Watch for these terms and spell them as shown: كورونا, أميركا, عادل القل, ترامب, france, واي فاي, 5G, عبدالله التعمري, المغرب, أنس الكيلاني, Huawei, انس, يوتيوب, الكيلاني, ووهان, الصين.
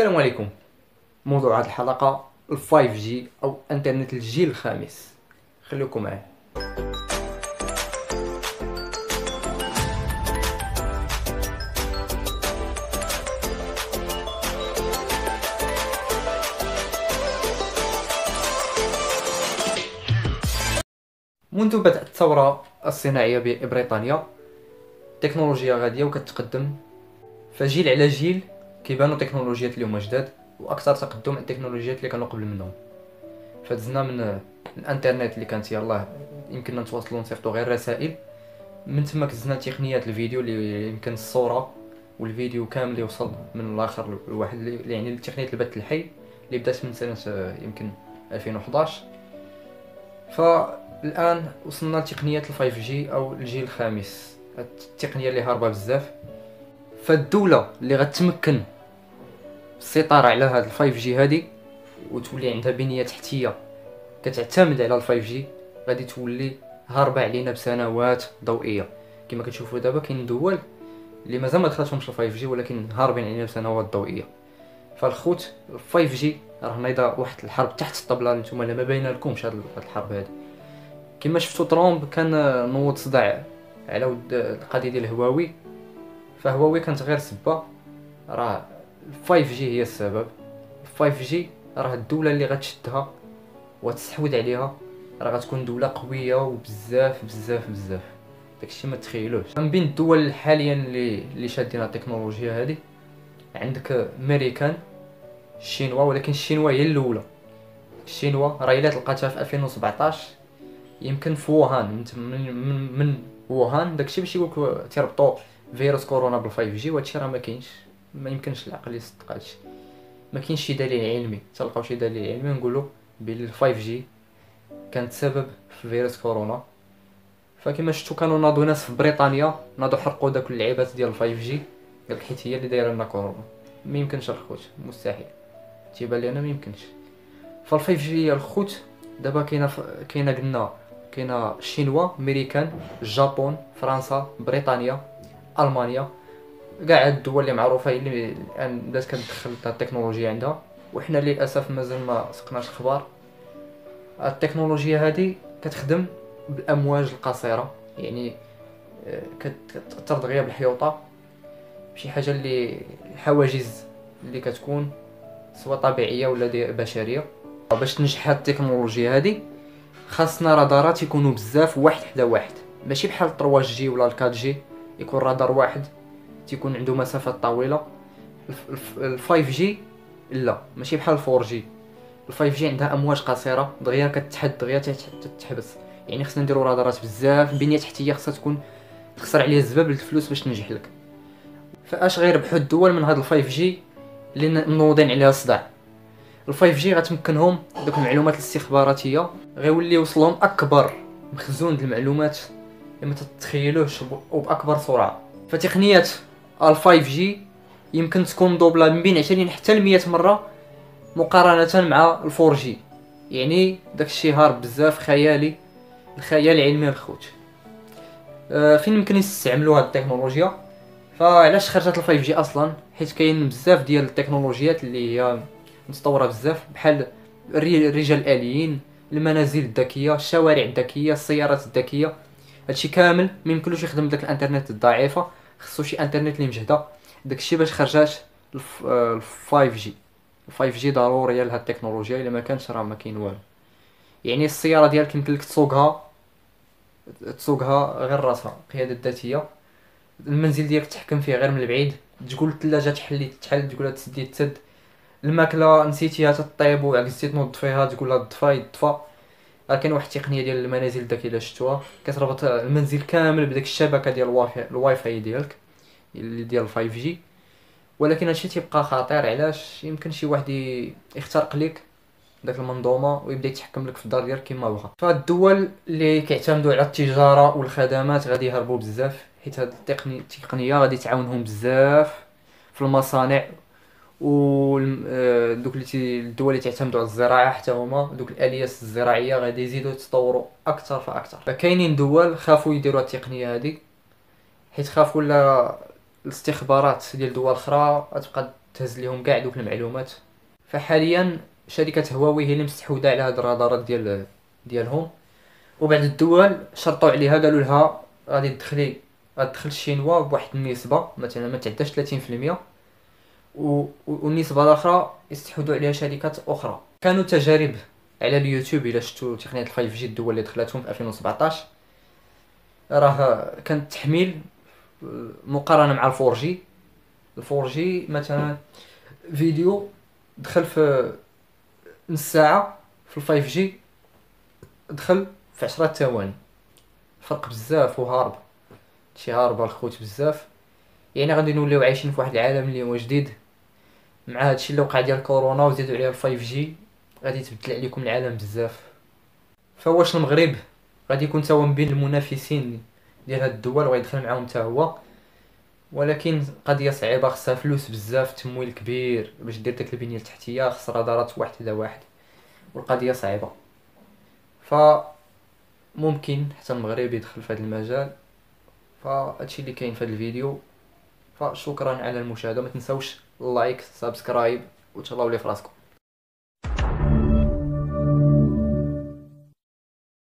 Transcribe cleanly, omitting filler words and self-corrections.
السلام عليكم. موضوع هذه الحلقه 5G او انترنت الجيل الخامس، خليكم معايا. منذ بدأت الثوره الصناعيه ببريطانيا التكنولوجيا غاديه وكتقدم، فجيل على جيل كيبانو تكنولوجيات اليوم جداد واكثر تقدم على التكنولوجيات اللي كانوا قبل منهم. فدزنا من الانترنت اللي كانت يلاه يمكننا نتواصلوا نصيفطوا غير رسائل، من تما دزنا تقنيات الفيديو اللي يمكن الصوره والفيديو كامل يوصل من الاخر لواحد، يعني تقنيه البث الحي اللي بدات من سنه يمكن 2011. فالان وصلنا لتقنيات 5G او الجيل الخامس، التقنيه اللي هاربه بزاف. فالدوله اللي غتمكن السيطره على هذا 5G هذه وتولي عندها بنيه تحتيه كتعتمد على 5G غادي تولي هاربه علينا بسنوات ضوئيه. كما كتشوفوا دابا كاين دول اللي مازال ما دخلتهمش 5G ولكن هاربين علينا بسنوات ضوئيه. فالخوت 5G راه نايضه واحد الحرب تحت الطبله، نتوما لا ما باينه لكمش هذه الحرب هذه. كما شفتوا ترامب كان نوض صداع على القضيه ديال هواوي، فهواوي كانت غير سبه، راه 5G هي السبب. 5G راه الدوله اللي غتشدها وتستحوذ عليها راه غتكون دوله قويه وبزاف بزاف بزاف، داكشي ما تخيلوش. من بين الدول حاليا اللي شادين التكنولوجيا هذه عندك امريكان، الشينوا، ولكن الشينوا هي الاولى. الشينوا راه الا تلقاتها في 2017 يمكن في ووهان، من ووهان داكشي باش يقولك تربطوا فيروس كورونا بال 5G، وهادشي راه ما كاينش، ما يمكنش العقل يصدق هادشي، ما كاينش شي دليل علمي. تلقاو شي دليل علمي نقولوا بلي 5G كانت سبب في فيروس كورونا. فكما شفتوا كانوا ناضوا ناس في بريطانيا ناضوا حرقوا داك اللعيبات ديال 5G، قالك حيت هي اللي دايره لنا كورونا. ما يمكنش الخوت، مستحيل، تيبان لي انا ما يمكنش. فال 5G هي الخوت. دابا كاينه قلنا كاينه الشينوا، امريكان، اليابان، فرنسا، بريطانيا، المانيا، كاع الدول اللي معروفه اللي الان بدات كتدخل التكنولوجيا عندها. وحنا للاسف مازال ما سقناش الخبار. التكنولوجيا هذه كتخدم بالامواج القصيره، يعني كتاثر دغيا بالحيوطه بشي حاجه اللي الحواجز اللي كتكون سواء طبيعيه ولا بشريه. باش تنجح هاد التكنولوجيا هذه خاصنا رادارات يكونوا بزاف واحد حدا واحد، ماشي بحال 3G ولا 4G يكون رادار واحد تيكون عنده مسافات طويله. ال 5G لا، ماشي بحال 4G، ال 5G عندها امواج قصيره دغيا كتحد دغيا تتحبس، يعني خصنا نديرو رادارات بزاف، بنيه تحتيه خصها تكون تخسر عليها الزباب الفلوس باش تنجح لك. فاش غيربحوا الدول من هاد ال 5G اللي منوضين عليها الصداع؟ ال 5G غتمكنهم دوك المعلومات الاستخباراتيه، غيولي يوصلهم اكبر مخزون ديال المعلومات لما تتخيلوش وباكبر سرعه. فتقنيه ال 5G يمكن تكون دوبلا من بين 20 حتى ل 100 مره مقارنه مع ال 4G، يعني داكشي هارب بزاف، خيالي، الخيال العلمي الخوت. فين يمكن يستعملوا هاد التكنولوجيا؟ فعلاش خرجت ال 5G اصلا؟ حيت كاين بزاف ديال التكنولوجيات اللي هي متطوره بزاف، بحال الرجال الاليين، المنازل الذكيه، الشوارع الذكيه، السيارات الذكيه. هادشي كامل ميمكنلوش يخدم بداك الانترنت الضعيفه، خصو شي انترنت اللي مجهده. داكشي باش خرجات ال 5G. 5G ضروريه لهاد التكنولوجيا، الا ما كانش راه ما كاين والو. يعني السياره ديالك يمكن لك تسوقها غير راسها، قياده ذاتيه. المنزل ديالك تحكم فيه غير من البعيد، تقول الثلاجه تحل، تقولها تسدي تسد، الماكله نسيتيها تطيب وعكستي تنظفيها تقولها تطفى يطفى. راه كاين واحد التقنيه ديال المنازل داك الا شفتوها كتربط المنزل كامل بداك الشبكه ديال الواي فاي ديالك اللي ديال 5G. ولكن هادشي تيبقى خطير. علاش؟ يمكن شي واحد يخترق ليك داك المنظومه ويبدا يتحكم لك في الدار ديالك كما بغا. فالدول اللي كيعتمدوا على التجاره والخدمات غادي يهربوا بزاف، حيت هاد التقنيه غادي تعاونهم بزاف في المصانع. و دوك الدول اللي تعتمدوا على الزراعه حتى هما دوك الالياس الزراعيه غادي يزيدوا يتطوروا اكثر فاكثر. فكاينين دول خافوا يديروا التقنيه هذه، حيت خافوا لا الاستخبارات ديال دول اخرى غتبقى تهز لهم كاع دوك المعلومات. فحاليا شركه هواوي هي اللي مستحوذه على هاد الرادارات ديالهم، وبعض الدول شرطوا عليها، قالوا لها غادي تدخل الشينوا بواحد النسبه مثلا ما تعداش 30%، والنسبه الاخرى يستحوذوا عليها شركات اخرى. كانوا تجارب على اليوتيوب، الا شفتوا تقنيه 5G الدول اللي دخلتهم في 2017، راه كان التحميل مقارنه مع الفورجي مثلا فيديو دخل في نص ساعه، في الفايف جي دخل في 10 ثواني، فرق بزاف وهارب شي هارب الخوت بزاف. يعني غادي نوليو عايشين في واحد العالم اللي هو جديد مع هادشي اللي وقع ديال كورونا، وزيدوا عليه الفايف جي غادي يتبدل عليكم العالم بزاف. فواش المغرب غادي يكون توا بين المنافسين ديال هاد الدول وغيدخل معاهم حتى هو؟ ولكن قضيه صعيبه، خصها فلوس بزاف، تمويل كبير باش دير ديك البنيه التحتيه، خص رادارات واحد على واحد، والقضيه صعيبه. فممكن حتى المغرب يدخل في هذا المجال. فهادشي اللي كاين في هذا الفيديو، فشكرا على المشاهده، ما تنساوش اللايك سبسكرايب وتهلاو لي فراسكم.